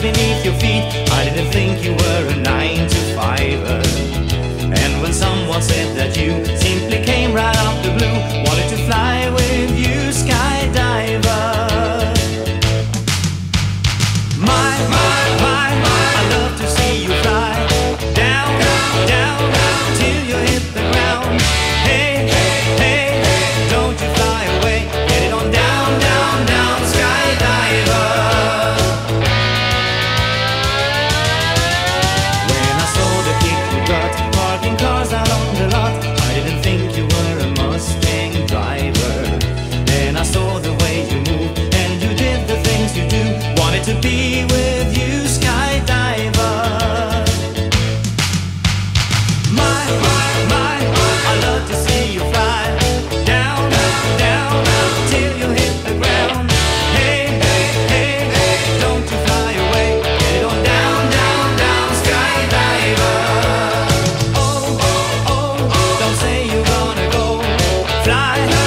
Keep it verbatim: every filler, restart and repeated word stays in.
dust beneath your feet. I didn't think you were a nine to fiver. And when someone said that you simply came right out the blue, wanted to fly with you, skydiver. My, my, my, my, I love to see you fly. Down, down, down, down till you hit the ground. Hey, hey, hey, hey, don't you fly away. Get it on down, down, down, skydiver. When I saw the kick you got, parking cars out on the lot, I didn't think you were a Mustang driver. Then I saw the way you moved, and you did the things you do. Wanted to be with you, skydiver. My, my, my, my, I love to see you fly. Down, down, down, down till you hit the ground. Hey, hey, hey, hey, don't you fly away. Get it on down, down, down, skydiver. Oh, oh, oh, oh, don't say you're gonna go. Fly.